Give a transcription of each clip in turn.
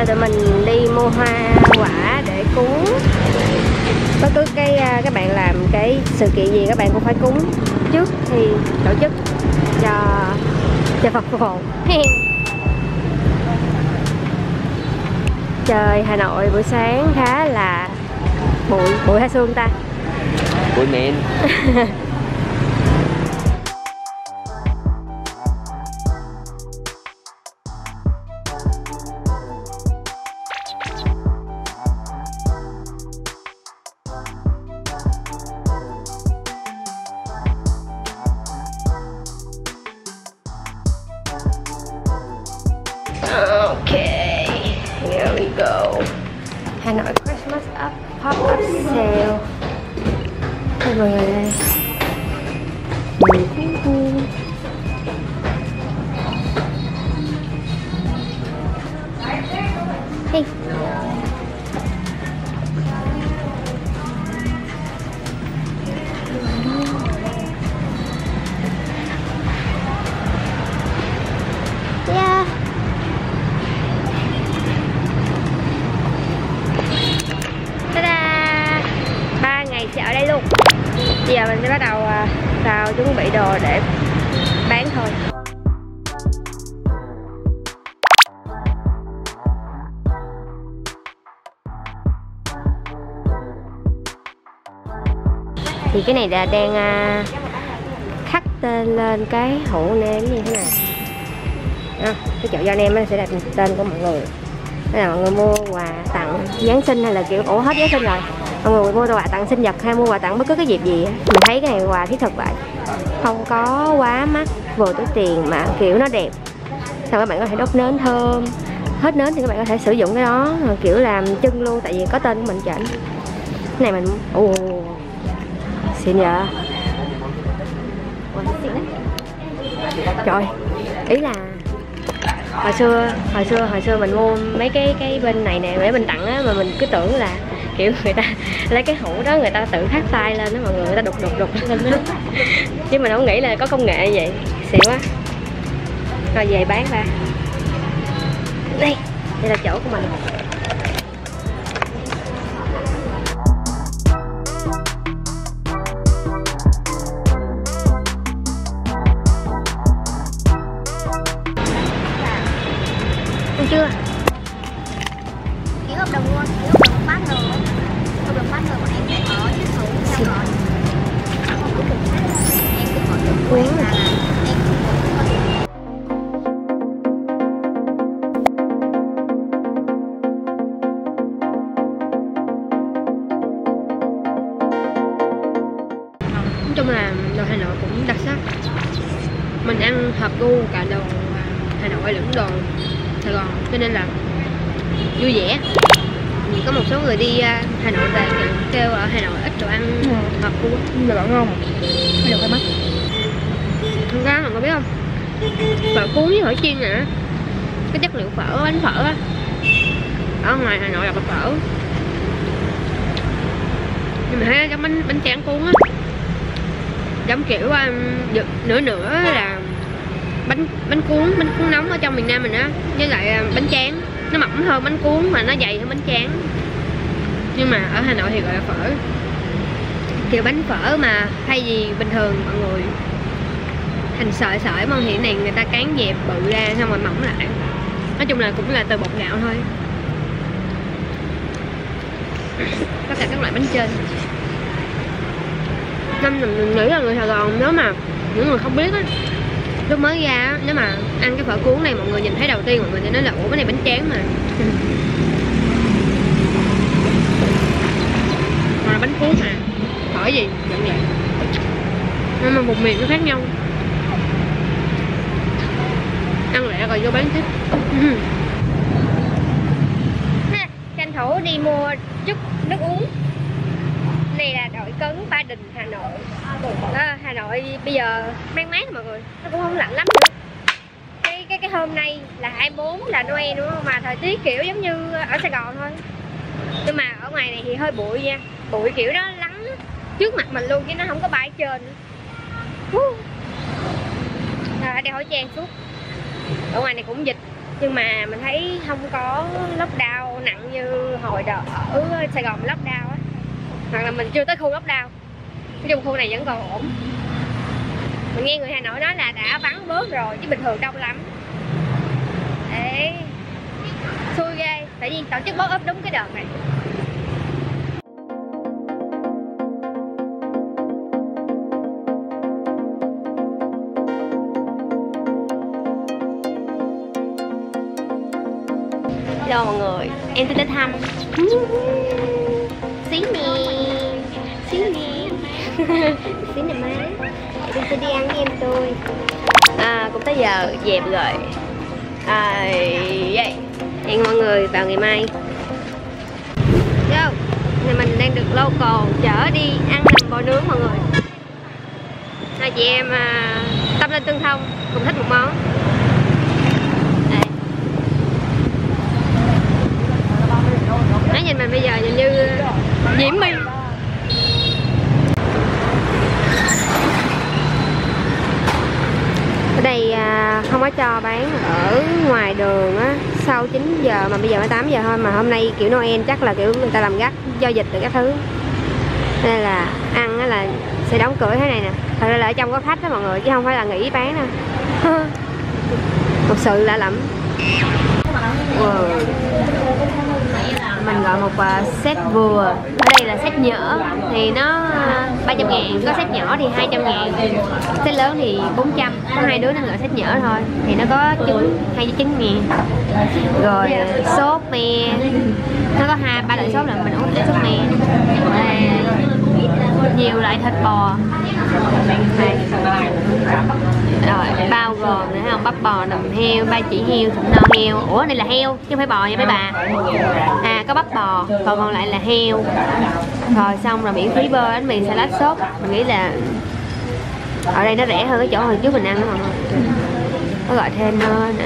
nay tụi mình đi mua hoa quả để cúng. Bất cứ các bạn làm cái sự kiện gì các bạn cũng phải cúng trước thì tổ chức cho Phật phù hộ. Trời Hà Nội buổi sáng khá là bụi hay sương ta? Bụi mịn. Hà Nội Christmas up pop-up sale. Thôi mọi người đây. Hey. Giờ mình sẽ bắt đầu vào chuẩn bị đồ để bán thôi. Thì cái này là đang khắc tên lên cái hũ nem như thế này. Cái chợ do nem nó sẽ đặt tên của mọi người. Nên là mọi người mua quà tặng Giáng sinh hay là kiểu ổ hết Giáng sinh rồi, mọi người mua quà tặng sinh nhật hay mua quà tặng bất cứ cái dịp gì á, mình thấy cái này quà thiết thực vậy, không có quá mắc, vừa túi tiền mà kiểu nó đẹp. Xong các bạn có thể đốt nến thơm, hết nến thì các bạn có thể sử dụng cái đó kiểu làm chân luôn, tại vì có tên của mình chỉnh. Cái này mình xịn vậy. Trời, ý là hồi xưa mình mua mấy cái bên này nè để mình tặng á, mà mình cứ tưởng là kiểu người ta lấy cái hũ đó người ta tự khắc tay lên đó mọi người, người ta đục lên đó. Chứ mình không nghĩ là có công nghệ như vậy, xịn quá. Rồi về bán ra. Đây, đây là chỗ của mình. Ăn chưa? Ký hợp đồng luôn, ký hợp đồng phát rồi. Hợp đồng phát rồi bọn em sẽ có chiếc hũ theo gói. Không có kiểm soát đâu. Em cứ có được quyền là em cũng có được. Nói chung là đồ Hà Nội cũng đặc sắc. Mình ăn hợp gu cả đồ Hà Nội lẫn đồ Sài Gòn, cho nên là vui vẻ. Vì có một số người đi Hà Nội về kêu ở Hà Nội ít đồ ăn hợp gu, nhưng mà bọn ngon được cái mắt. Thật ra mọi người biết không, phở cuốn với phở chiên nữa, cái chất liệu phở, bánh phở á, ở ngoài Hà Nội là bánh phở, nhưng mà thấy giống bánh tráng cuốn á, giống kiểu nửa là bánh cuốn nóng ở trong miền Nam mình á, với lại bánh tráng nó mỏng hơn bánh cuốn mà nó dày hơn bánh tráng. Nhưng mà ở Hà Nội thì gọi là phở, kiểu bánh phở mà thay vì bình thường mọi người thành sợi mà hiện nay người ta cán dẹp bự ra xong rồi mỏng lại. Nói chung là cũng là từ bột gạo thôi. Tất cả các loại bánh trên năm mình nghĩ là người Sài Gòn, nếu mà những người không biết á, lúc mới ra nếu mà ăn cái phở cuốn này mọi người nhìn thấy đầu tiên mọi người sẽ nói là ủa cái này bánh tráng mà. Còn là bánh cuốn mà phở gì vẫn vậy, nhưng mà vùng miền nó khác nhau. Ăn lẹ rồi vô bán tiếp. Tranh thủ đi mua chút nước uống. Này là đội cấn Ba Đình Hà Nội. Hà Nội bây giờ mang mát mọi người, nó cũng không lạnh lắm nữa. Cái hôm nay là 24 là Noel đúng không, mà thời tiết kiểu giống như ở Sài Gòn thôi, nhưng mà ở ngoài này thì hơi bụi nha, bụi kiểu đó lắng trước mặt mình luôn chứ nó không có bay trên. Đeo khẩu trang suốt. Ở ngoài này cũng dịch nhưng mà mình thấy không có lockdown nặng như hồi đó ở Sài Gòn lockdown á, hoặc là mình chưa tới khu lockdown. Nói chung khu này vẫn còn ổn. Mình nghe người Hà Nội nói là đã vắng bớt rồi chứ bình thường đông lắm. Đấy, xui ghê, tự nhiên tổ chức bốc ấp đúng cái đợt này. Hello mọi người, em tới thăm xí nè, xí nè, xí nè má, em sẽ đi ăn với em tôi. Cũng tới giờ dẹp rồi. Vậy hẹn mọi người vào ngày mai. Yo, này mình đang được local chở đi ăn làm bò nướng mọi người. Hai chị em tâm linh tương thông, cùng thích một món. Nó nhìn mình bây giờ nhìn như Diễm My. Ở đây không có cho bán ở ngoài đường á, sau 9 giờ mà bây giờ mới 8 giờ thôi. Mà hôm nay kiểu Noel chắc là kiểu người ta làm gắt do dịch từ các thứ, nên là ăn á là sẽ đóng cửa thế này nè. Thật ra là ở trong có khách đó mọi người, chứ không phải là nghỉ bán nè. Thật sự lạ lắm. Wow. Mình gọi một set vừa. Ở đây là set nhỏ thì nó 300 ngàn, có set nhỏ thì 200 ngàn, set lớn thì 400. Có hai đứa nó gọi set nhỏ thôi thì nó có 2 với 9 ngàn. Rồi sốt me, nó có 2-3 loại sốt, là mình uống sốt me. Nhiều loại thịt bò. Rồi bao gồm nữa không? Bắp bò, nầm heo, ba chỉ heo, thịt non heo. Ủa đây là heo chứ không phải bò nha mấy bà. À có bắp bò, còn lại là heo. Rồi xong rồi miễn phí bơ, bánh mì, salad, sốt. Mình nghĩ là ở đây nó rẻ hơn cái chỗ hồi trước mình ăn đó mọi người. Có gọi thêm nữa nè.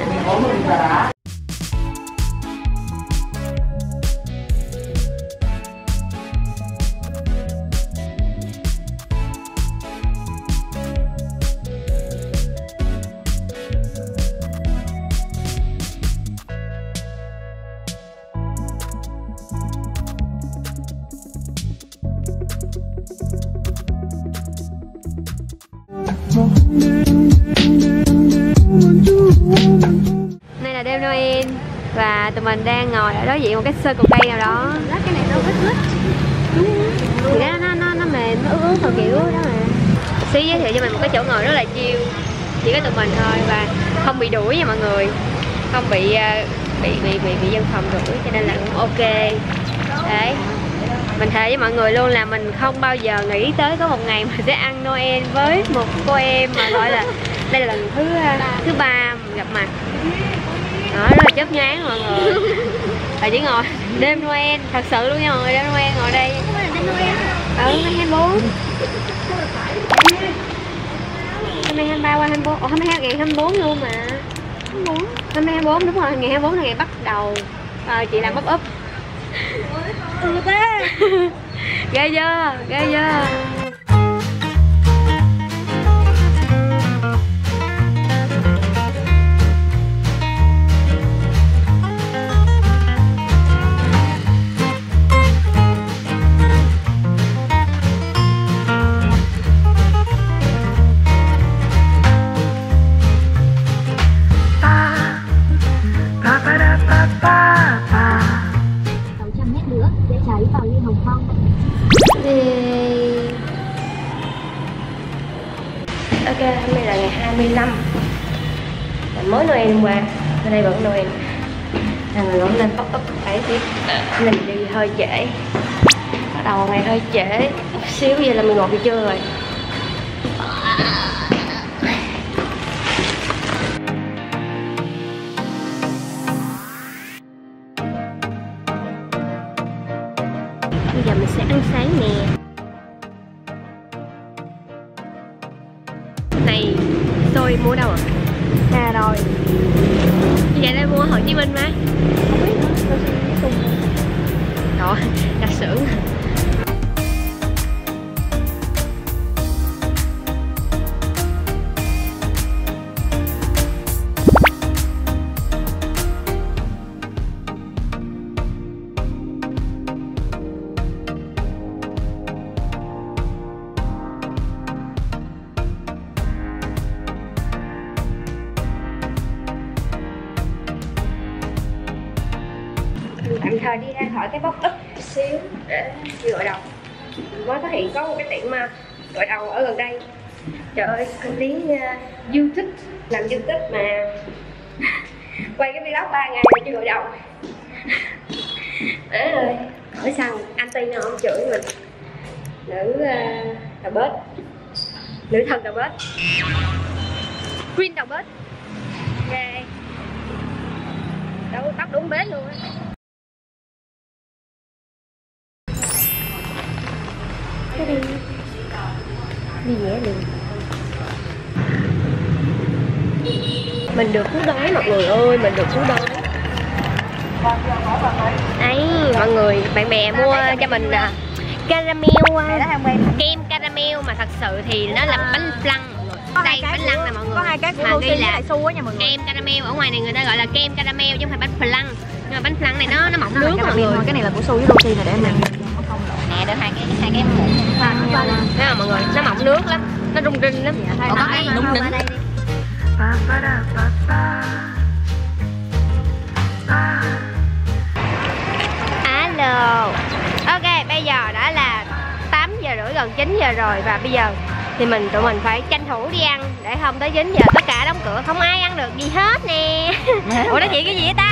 Nay là đêm Noel và tụi mình đang ngồi ở đối diện một cái sơ cột cây nào đó. Cái này nó ít ít. Thì nó mềm, nó ướt ướt kiểu đó mà. Xí giới thiệu cho mình một cái chỗ ngồi rất là chill, chỉ có tụi mình thôi và không bị đuổi nha mọi người. Không bị dân phòng đuổi cho nên là cũng ok. Đấy. Mình thề với mọi người luôn là mình không bao giờ nghĩ tới có một ngày mình sẽ ăn Noel với một cô em mà gọi là đây là lần thứ 3 mình gặp mặt. Đó, rất là chớp nhoáng mọi người. Và chỉ ngồi đêm Noel, thật sự luôn nha mọi người, đêm Noel ngồi đây. Ừ, 24. Hôm nay 23 qua 24, ồ, hôm nay ngày 24 luôn mà. 24. Hôm nay 24, đúng rồi, ngày 24 là ngày bắt đầu chị làm bắp úp. Ghê chưa, ghê chưa. Ok, hôm nay là ngày 25. Mới Noel hôm qua, hôm nay vẫn Noel. Mình cũng nên pop up cái tiếp. Mình đi hơi trễ. Bắt đầu ngày hơi trễ xíu, vậy là 11 giờ trưa rồi. Bây giờ mình sẽ ăn sáng nè. Này, xôi mua đâu ạ? À rồi. Như vậy là mua ở Hồ Chí Minh mà. Không biết nữa, cùng. Rồi, đặt xưởng. tạm thời đi ra khỏi cái box ức xíu để đi gội đầu. Mới phát hiện có một cái tiệm mà gội đầu ở gần đây. Trời ơi, có tiếng du thích, làm du thích mà quay cái vlog 3 ngày chưa gội đầu. Má ơi, hỏi sao anti nó không chửi mình. Nữ đầu bếp, nữ thần đầu bếp, Queen đầu bếp. Ghê, đâu tóc đúng bế luôn á. Cái đi đi dễ đi. Mình được cứu đói mọi người ơi, mình được cứu đói. Đấy, mọi người, bạn bè mua cho mình caramel, kem caramel mà thật sự thì nó là bánh flan. Đây bánh lăng nè mọi người. Có hai cái của Lucy là su á nha mọi người. Kem caramel, ở ngoài này người ta gọi là kem caramel chứ không phải bánh flan. Nhưng mà bánh flan này nó mỏng nước mọi người. Cái này là của Su với Lucy này để mình nè, được hai cái muỗng flan nha mọi người. Nó mỏng nước lắm, nó rung rinh lắm. Có cái rung rinh. Alo. Ok, bây giờ đã là 8 giờ rưỡi, gần 9 giờ rồi và bây giờ thì tụi mình phải tranh thủ đi ăn để không tới 9 giờ tất cả đóng cửa, không ai ăn được gì hết nè. Ủa nói chuyện cái gì vậy ta?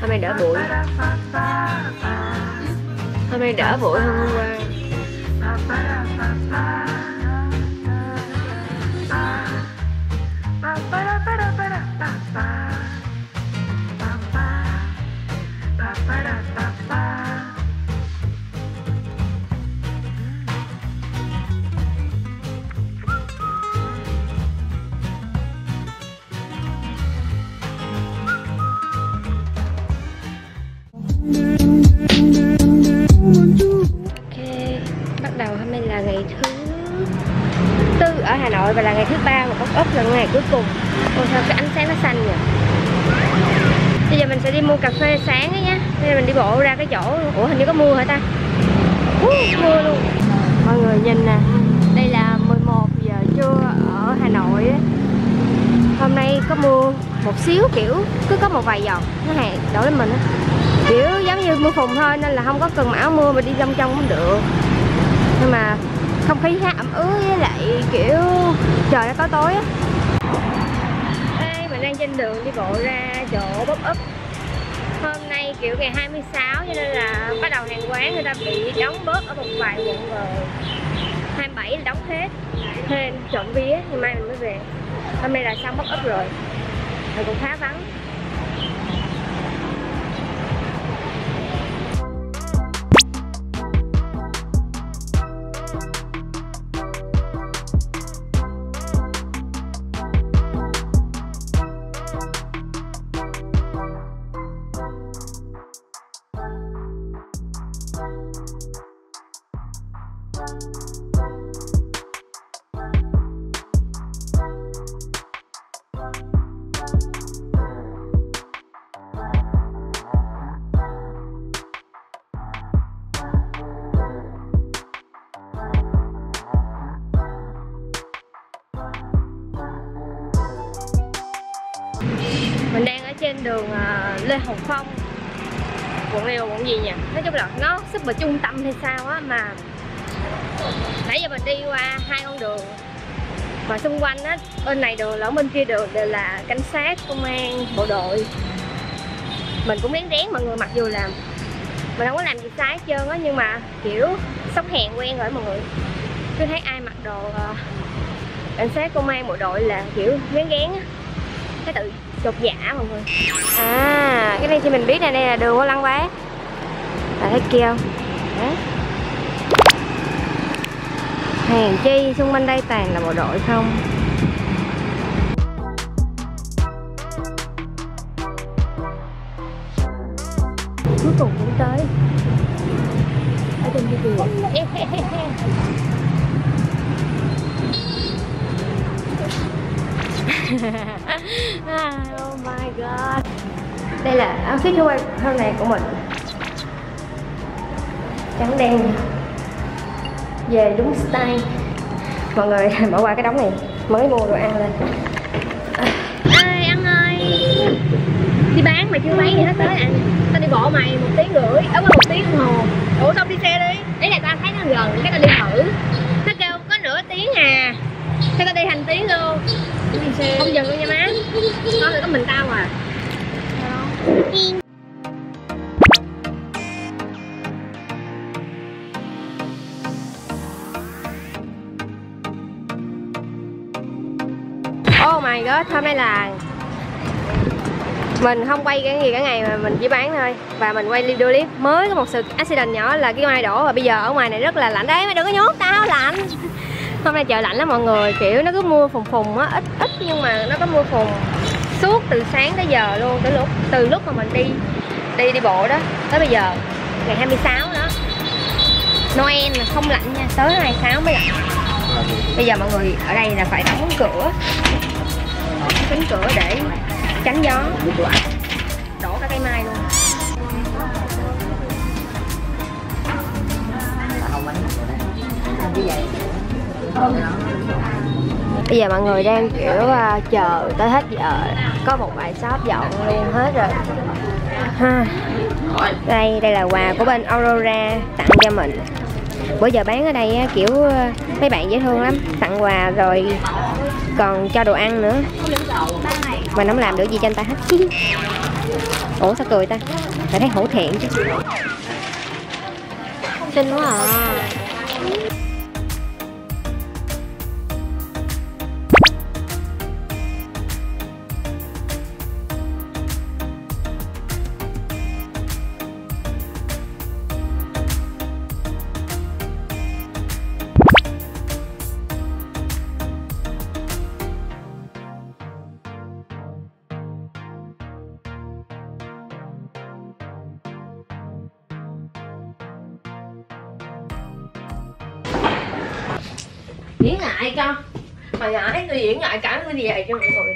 Hôm nay đỡ bụi. Hôm nay đỡ bụi hơn hôm qua. Ở Hà Nội và là ngày thứ 3 và bóc ốc là ngày cuối cùng. Ôi sao cái ánh sáng nó xanh nhỉ. Bây giờ mình sẽ đi mua cà phê sáng ấy nha. Bây giờ mình đi bộ ra cái chỗ. Ủa hình như có mưa hả ta? Mưa luôn. Mọi người nhìn nè. Đây là 11 giờ trưa ở Hà Nội ấy. Hôm nay có mưa một xíu, kiểu cứ có một vài giọt nó hạt đổ lên mình á. Kiểu giống như mưa phùn thôi nên là không có cần áo mưa mà đi trong cũng được. Nhưng mà không khí khá ẩm ướt với lại kiểu trời đã có tối á. Đây mình đang trên đường đi bộ ra chỗ bóp úp. Hôm nay kiểu ngày 26 cho nên là bắt đầu hàng quán người ta bị đóng bớt ở một vài quận rồi. 27 là đóng hết. Hên trộm vía, ngày mai mình mới về. Hôm nay là xong bóp úp rồi. Mình cũng khá vắng. Mình đang ở trên đường Lê Hồng Phong, quận này là quận gì nhỉ? Nói chung là nó super trung tâm hay sao á, mà nãy giờ mình đi qua hai con đường mà xung quanh á, bên này đường lẫn bên kia đường đều là cảnh sát, công an, bộ đội. Mình cũng rén mọi người, mặc dù là mình không có làm gì sai hết trơn á, nhưng mà kiểu sống hèn quen rồi mọi người. Cứ thấy ai mặc đồ cảnh sát, công an, bộ đội là kiểu rén á, cái tự chột dạ mọi người. À, cái này thì mình biết này, đây là đường của Lăng Bác. Tại thấy kia không? Đấy. Hèn chi xung quanh đây toàn là bộ đội không. Cuối cùng cũng tới. Ở trên kia kìa. Oh my god. Đây là outfit hôm nay của mình, trắng đen về đúng style. Mọi người bỏ qua cái đống này, mới mua đồ ăn lên. Ê ăn ơi, đi bán mà chưa bán gì hết, tới ăn. Tao đi bộ mày 1 tiếng rưỡi, ở qua 1 tiếng đồng hồ. Ủa xong đi xe đi. Đấy là tao thấy nó gần, cái tao đi thử. Nó kêu có nửa tiếng à, cái tao đi hành tiếng luôn. Không dừng luôn nha má. Nó là có mình tao à. Oh my god, hôm nay là mình không quay cái gì cả ngày mà mình chỉ bán thôi. Và mình quay video clip mới có một sự accident nhỏ là cái mai đổ. Và bây giờ ở ngoài này rất là lạnh. Đấy mày đừng có nhốt tao, lạnh. Hôm nay trời lạnh lắm mọi người, kiểu nó cứ mưa phùn phùn á, ít nhưng mà nó có mưa phùn suốt từ sáng tới giờ luôn, từ lúc mà mình đi bộ đó tới bây giờ ngày 26 đó. Noel là không lạnh nha, tới 26 mới lạnh. Bây giờ mọi người ở đây là phải đóng cửa, cánh cửa để tránh gió. Đổ cả cây mai luôn. Bây giờ mọi người đang kiểu chờ tới hết giờ, có một vài shop dọn luôn hết rồi ha. Đây là quà của bên Aurora tặng cho mình. Bữa giờ bán ở đây kiểu mấy bạn dễ thương lắm, tặng quà rồi còn cho đồ ăn nữa. Mà nó làm được gì cho anh ta hết chứ. Ủa sao cười ta, lại thấy hổ thẹn chứ. Xinh quá à. Diễn lại cho hồi nãy tôi diễn lại cả cái gì vậy cho mọi người.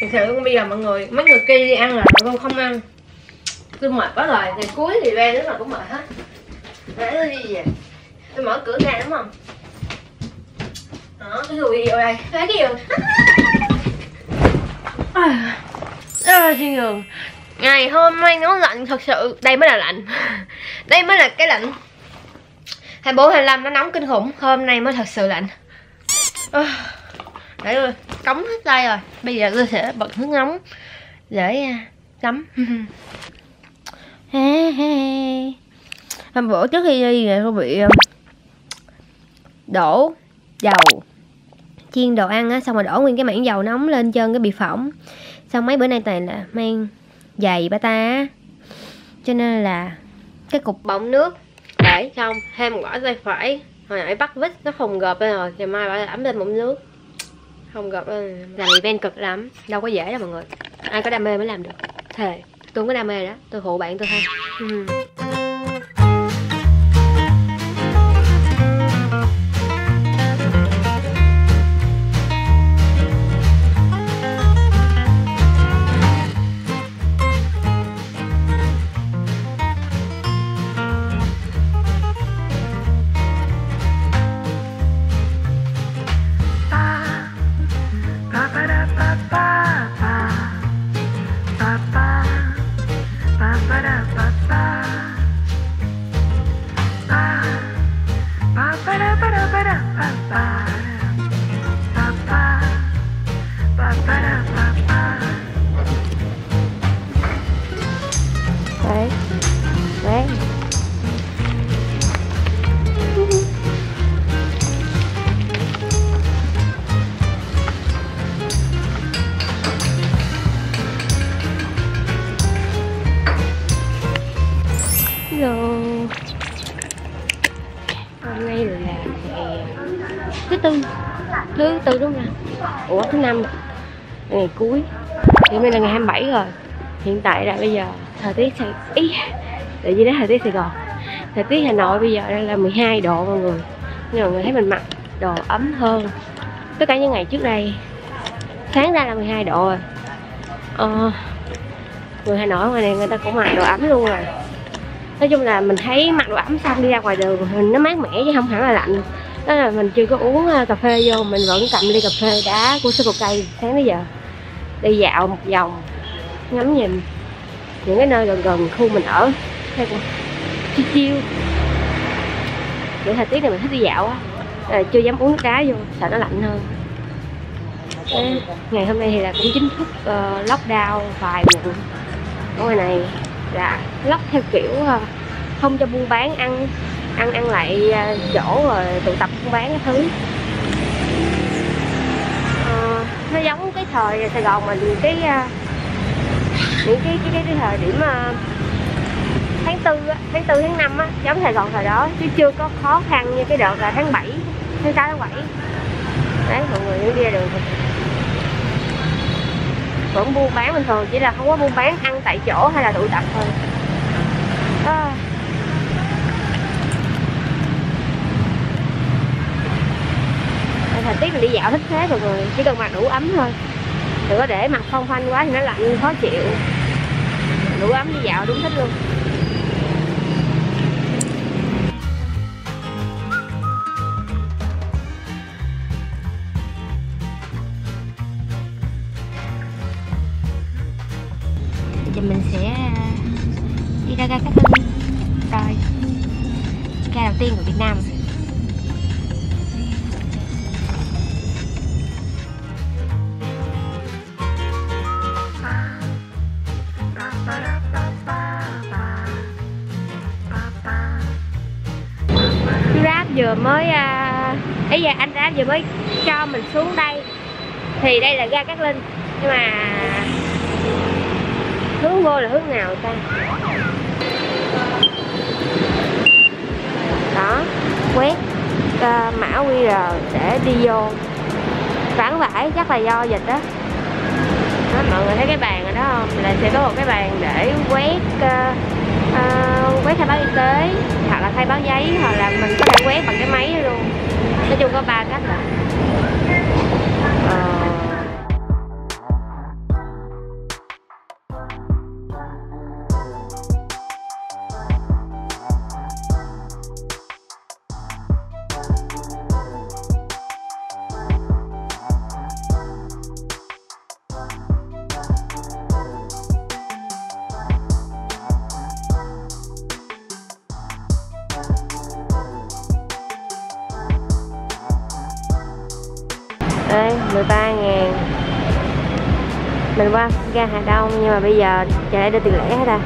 Thật sự bây giờ mọi người, mấy người kia đi ăn là tôi không ăn, tôi mệt quá rồi. Ngày cuối thì về lúc nào cũng mệt hết. Nãy tôi đi về tôi mở cửa ra đúng không, đó cái gì vô đây, thấy cái giường trên giường. Ngày hôm nay nó lạnh thật sự, đây mới là lạnh. Đây mới là cái lạnh. 24, 25 nó nóng kinh khủng, hôm nay mới thật sự lạnh. Để tôi cống hết tay rồi. Bây giờ tôi sẽ bật nước nóng để tắm. Hôm bữa trước khi đi này tôi bị đổ dầu chiên đồ ăn á, xong rồi đổ nguyên cái mảng dầu nóng lên chân cái bị phỏng. Xong mấy bữa nay toàn là mang giày bà ta, cho nên là cái cục bọng nước để xong thêm một quả dây phải. Hồi nãy bắt vít nó phồng gợp lên rồi, ngày mai phải ấm lên bụng nước không gợp lên. Làm event cực lắm, đâu có dễ đâu mọi người, ai có đam mê mới làm được. Thề, tôi không có đam mê đó, tôi phụ bạn tôi thôi. Thứ tư đúng không? Ủa thứ 5, ngày cuối. Hiện nay là ngày 27 rồi. Hiện tại là bây giờ thời tiết tự nhiên đến thời tiết Sài Gòn, thời tiết Hà Nội bây giờ đang là 12 độ mọi người. Nhưng mọi người thấy mình mặc đồ ấm hơn. Tất cả những ngày trước đây sáng ra là 12 độ rồi. người Hà Nội ngoài này người ta cũng mặc đồ ấm luôn rồi. Nói chung là mình thấy mặc đồ ấm xong đi ra ngoài đường mình nó mát mẻ chứ không hẳn là lạnh. Đó là mình chưa có uống cà phê vô, mình vẫn cầm ly cà phê đá của Circle K sáng tới giờ. Đi dạo một vòng, ngắm nhìn những cái nơi gần gần khu mình ở, thấy cũng chiêu chiêu. Những thời tiết này mình thích đi dạo á, chưa dám uống nước đá vô, sợ nó lạnh hơn. Đấy, ngày hôm nay thì là cũng chính thức lockdown vài quận. Ở ngoài này là lock theo kiểu không cho buôn bán ăn lại chỗ rồi tụ tập buôn bán cái thứ. Nó giống cái thời Sài Gòn mình những cái thời điểm tháng 4 tháng 5 á, giống Sài Gòn thời đó chứ chưa có khó khăn như cái đợt là tháng 6 tháng 7. Đấy, mọi người đi ra đường vẫn buôn bán bình thường, chỉ là không có buôn bán ăn tại chỗ hay là tụ tập thôi. À, thời tiết mình đi dạo thích thế mọi người, chỉ cần mặc đủ ấm thôi, đừng có để mặc phong phanh quá thì nó lạnh khó chịu. Đủ ấm đi dạo đúng thích luôn. Thì mình sẽ đi ra ga các anh. Rồi, ga đầu tiên của Việt Nam. Grab vừa mới anh Grab vừa mới cho mình xuống đây. Thì đây là ga Cát Linh, nhưng mà hướng vô là hướng nào ta? Đó, quét mã QR để đi vô. Vãn vải chắc là do dịch đó. Đó, mọi người thấy cái bàn ở đó không? Là sẽ có một cái bàn để quét khai báo y tế hoặc là khai báo giấy, hoặc là mình có thể quét bằng cái máy luôn. Nói chung có 3 cách rồi. Đây, 13.000. Mình qua ga Hà Đông nhưng mà bây giờ chạy lại đưa tiền lẻ hết à.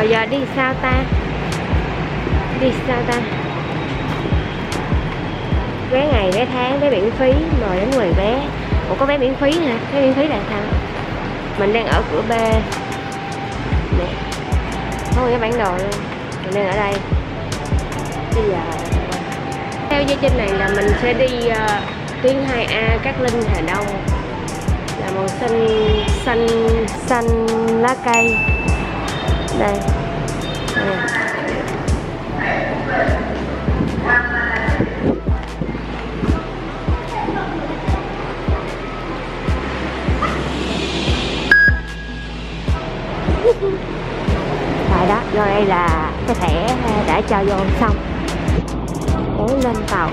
Bây giờ đi sao ta? Vé ngày, vé tháng, vé miễn phí, mời đến 10 vé. Ủa có vé miễn phí hả? Vé miễn phí là sao? Mình đang ở cửa B nè. Có cái bản đồ luôn. Mình đang ở đây. Bây giờ theo dây trên này là mình sẽ đi tuyến 2A Cát Linh Hà Đông. Là màu xanh lá cây. Đây. Rồi đó, rồi đây là cái thẻ đã cho vô xong. Để lên tàu.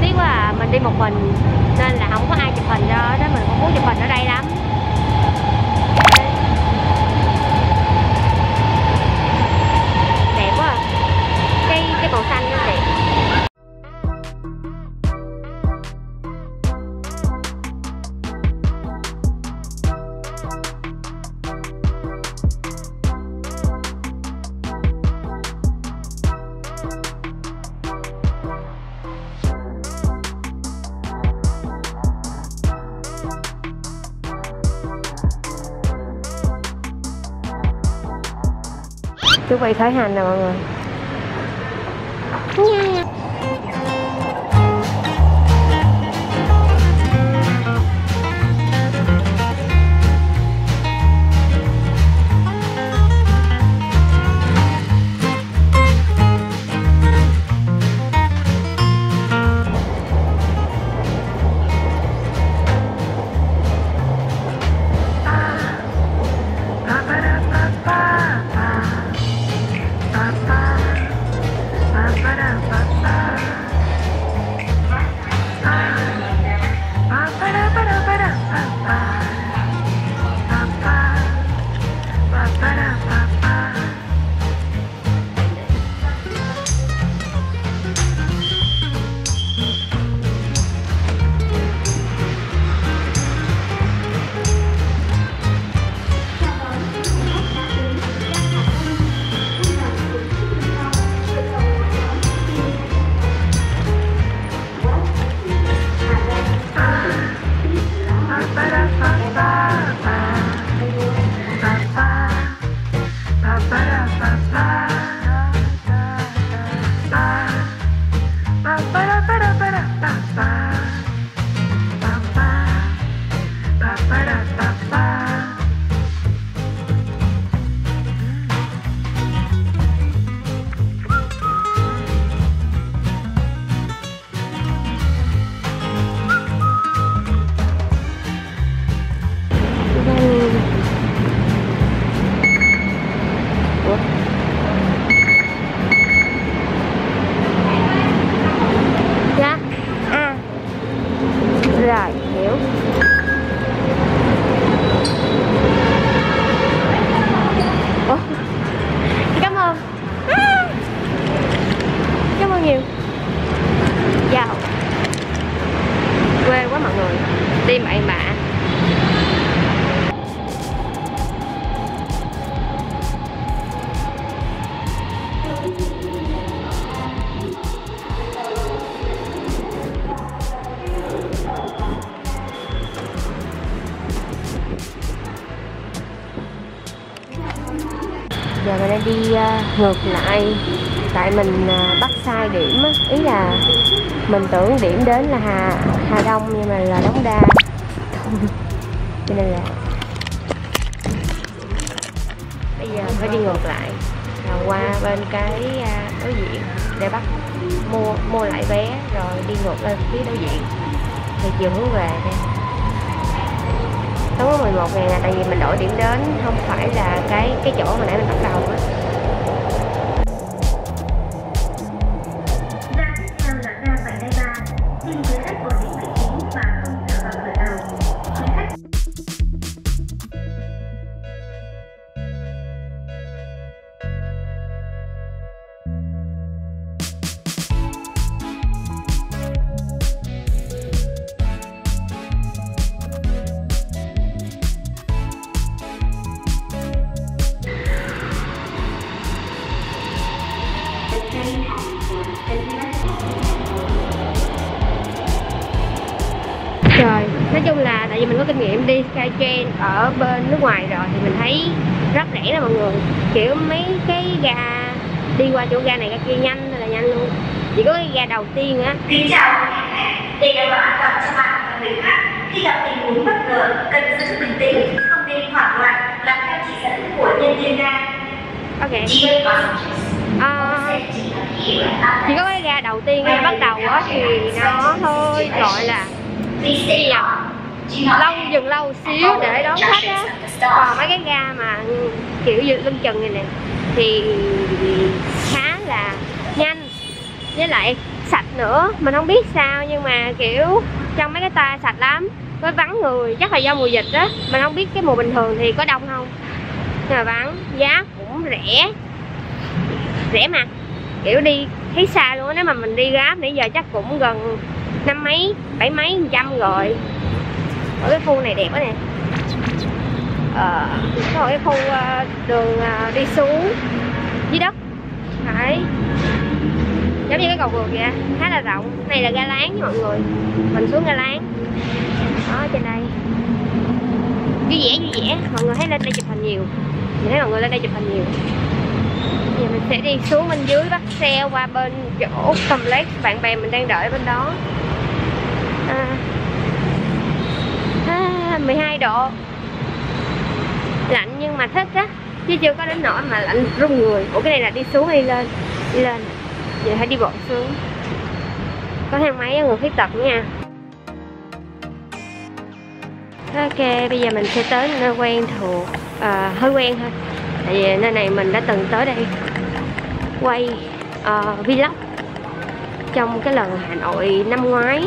Tiếc quá à, mình đi một mình nên là không có ai chụp hình đó, đó mình cũng muốn chụp hình ở đây lắm. Chú quay khởi hành nè mọi người. Giờ mình đã đi ngược lại, tại mình bắt sai điểm á. Ý là mình tưởng điểm đến là Hà Đông nhưng mà là Đống Đa, cho nên là bây giờ phải đi ngược lại rồi qua bên cái đối diện để bắt mua lại vé rồi đi ngược lên phía đối diện thì chiều hướng về nha. Tối 11 ngày là tại vì mình đổi điểm đến, không phải là cái chỗ mà nãy mình bắt đầu á. Trời, nói chung là tại vì mình có kinh nghiệm đi Skytrain ở bên nước ngoài rồi thì mình thấy rất rẻ đó mọi người. Kiểu mấy cái ga đi qua chỗ ga này ga kia nhanh là nhanh luôn. Chỉ có cái ga đầu tiên á. Xin chào mọi người, đây là một an toàn cho bạn và người khác. Khi gặp tình huống bất ngờ, cần giữ bình tĩnh, không nên hoảng loạn, làm theo chỉ dẫn của nhân viên ga. Ok. Chỉ có cái ga đầu tiên bắt đầu á thì nó thôi gọi là đi lâu, dừng lâu xíu để đón khách á. Còn mấy cái ga mà kiểu như lưng chừng này nè thì khá là nhanh với lại sạch nữa. Mình không biết sao nhưng mà kiểu trong mấy cái ta sạch lắm, có vắng người, chắc là do mùa dịch á. Mình không biết cái mùa bình thường thì có đông không nhưng mà vắng, giá cũng rẻ rẻ mà kiểu đi thấy xa luôn á. Nếu mà mình đi Grab nãy giờ chắc cũng gần 5 mấy, 7 mấy trăm rồi. Ở cái khu này đẹp quá nè. Có cái khu đường đi xuống dưới đất. Đấy. Giống như cái cầu vượt vậy, khá là rộng. Này là ga láng nha mọi người. Mình xuống ga láng. Đó trên đây. Vui vẻ, vui vẻ. Mọi người thấy lên đây chụp hình nhiều. Mình thấy mọi người lên đây chụp hình nhiều. Giờ mình sẽ đi xuống bên dưới bắt xe qua bên chỗ complex, bạn bè mình đang đợi bên đó. 12 độ. Lạnh nhưng mà thích á, chứ chưa có đến nỗi mà lạnh run người. Ủa cái này là đi xuống hay lên? Đi lên. Giờ hãy đi bộ xuống. Có thang máy người khuyết tật nha. Ok, bây giờ mình sẽ tới nơi quen thuộc, hơi quen thôi. Tại vì nơi này mình đã từng tới đây quay vlog trong cái lần Hà Nội năm ngoái.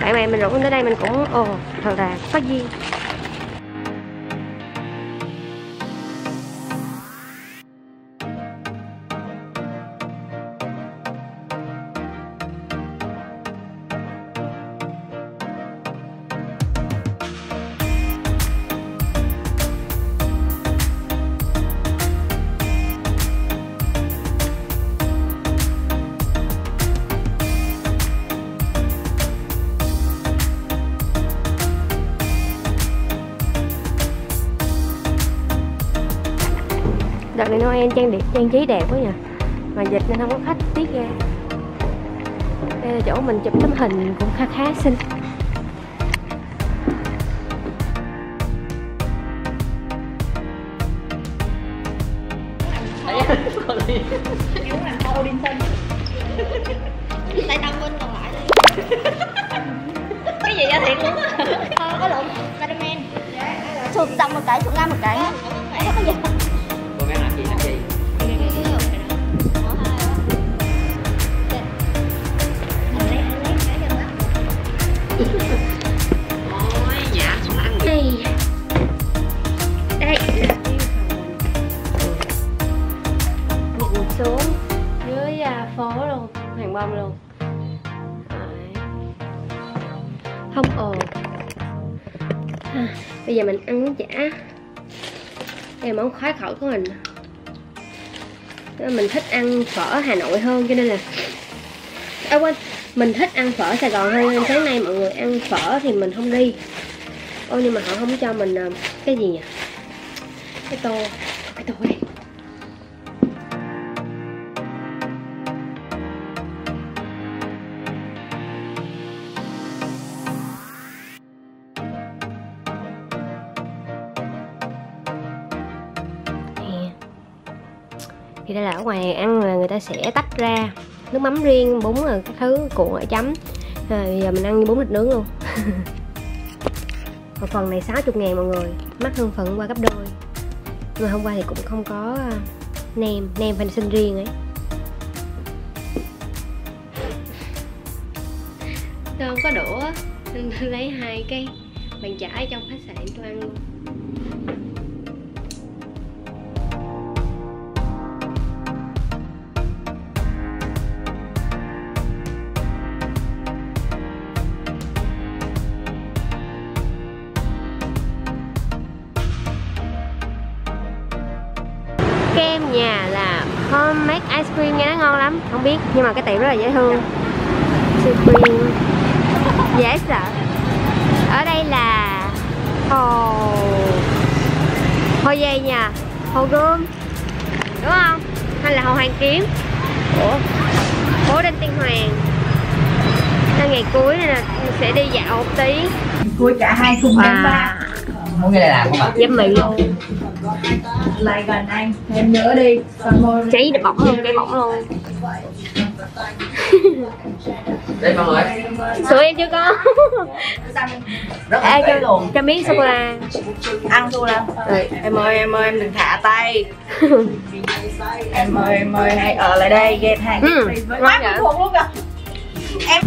Bạn bè mình rủ tới đây mình cũng thật là có duyên. Đợt này Noel trang trí đẹp quá nhỉ. Mà dịch nên không có khách tiết ra. Đây là chỗ mình chụp tấm hình cũng khá xinh. Giống là Odinson. Tại tâm bên còn lại. Cái gì vậy thiệt luôn á. Có lộn Spiderman. Sụp dòng một cái, sụp ra một cái. Có cái gì không? Không ồn. Bây giờ mình ăn chả. Đây món khoái khẩu của mình. Mình thích ăn phở Hà Nội hơn cho nên là quên, mình thích ăn phở Sài Gòn hơn. Sáng nay mọi người ăn phở thì mình không đi. Ôi nhưng mà họ không cho mình cái gì nhỉ? Cái tô. Cái tô đây. Thì đây là ở ngoài ăn là người ta sẽ tách ra nước mắm riêng, bún rồi các thứ cuộn ở chấm. Bây giờ mình ăn như bún thịt nướng luôn. Một phần này 60.000 mọi người, mắc hơn phần hôm qua gấp đôi. Nhưng mà hôm qua thì cũng không có nem phải xin riêng ấy. Tôi không có đũa nên tôi lấy hai cái bàn chải ở trong khách sạn tôi ăn luôn. Kem nhà là homemade ice cream nghe nó ngon lắm, không biết nhưng mà cái tiệm rất là dễ thương. Supreme dễ sợ. Ở đây là hồ dây nhà, hồ gươm đúng không? Hay là hồ Hoàn Kiếm của phố Đinh Tiên Hoàng. Nên ngày cuối này là mình sẽ đi dạo một tí. Cuối cả hai khung ba. Muốn cái này làm không ạ? Giáp mì luôn. Lại gần anh, em nhớ đi. Cháy được bỏng luôn, cái bỏng luôn. Đây mọi người. Sữa em chưa có. Ai cho miếng sô-cô-la. Ăn sô-cô-la. Em ơi, em đừng thả tay. Em ơi, hãy ở lại đây, ghét hàng. Quá thuộc luôn kìa. Em.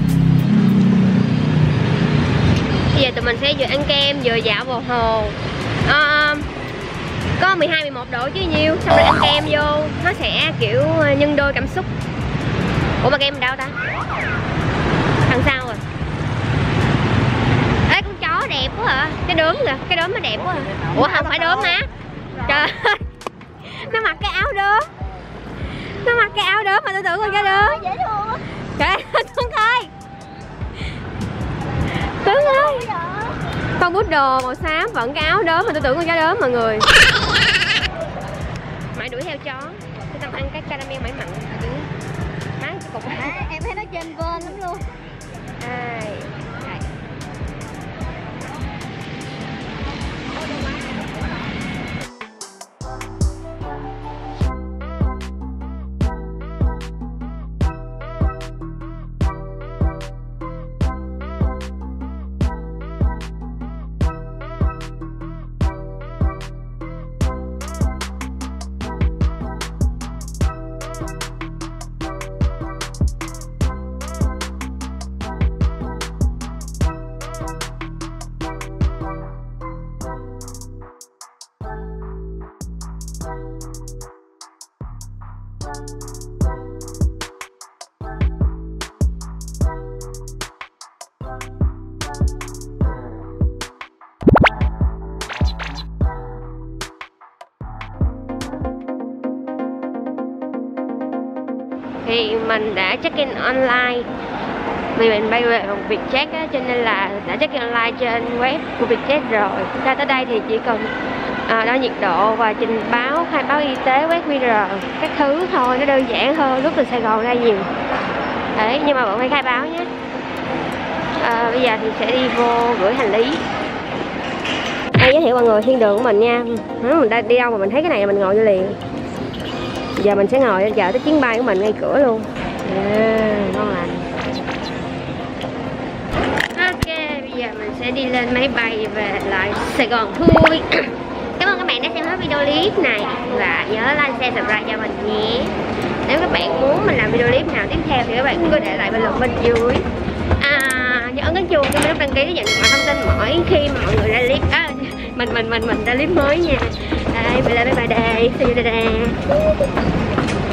Bây giờ tụi mình sẽ vừa ăn kem vừa dạo vào hồ. Có 12-11 độ chứ nhiêu. Xong rồi ăn kem vô nó sẽ kiểu nhân đôi cảm xúc. Ủa mà kem đâu ta? Thằng sau rồi. Ê con chó đẹp quá hả? Cái đốm kìa, cái đốm nó đẹp quá hả? Ủa không phải đốm má. Trời ơi. Nó mặc cái áo đốm. Nó mặc cái áo đốm mà tôi tưởng là cái đốm. Trời ơi Tuấn ơi. Tuấn ơi. Con bút đồ màu xám vẫn cái áo đốm mà tôi tưởng con cá đốm mọi người. Mãi đuổi theo chó. Cái Tâm ăn cái caramel mãi mặn. Má cái cục à, em thấy nó trên vên lắm luôn. À, thì mình đã check-in online vì mình bay về bằng Vietjet á, cho nên là đã check-in online trên web của Vietjet rồi. Ra tới đây thì chỉ cần đo nhiệt độ và trình báo, khai báo y tế, quét QR các thứ thôi, nó đơn giản hơn lúc từ Sài Gòn ra nhiều. Đấy, nhưng mà bạn phải khai báo nhé. Bây giờ thì sẽ đi vô gửi hành lý. Đây giới thiệu mọi người thiên đường của mình nha. Nếu mình đi đâu mà mình thấy cái này là mình ngồi vô liền. Giờ mình sẽ ngồi chờ tới chuyến bay của mình ngay cửa luôn. À, ngon lành. Ok, bây giờ mình sẽ đi lên máy bay về lại Sài Gòn thôi. Cảm ơn các bạn đã xem hết video clip này và nhớ like, share, subscribe cho mình nhé. Nếu các bạn muốn mình làm video clip nào tiếp theo thì các bạn cứ để lại bình luận bên dưới. Nhớ ấn cái chuông cho mình đăng ký để nhận mọi thông tin mỗi khi mà mọi người ra clip. Mình ra clip mới nha. Đây, bye bye. See you later.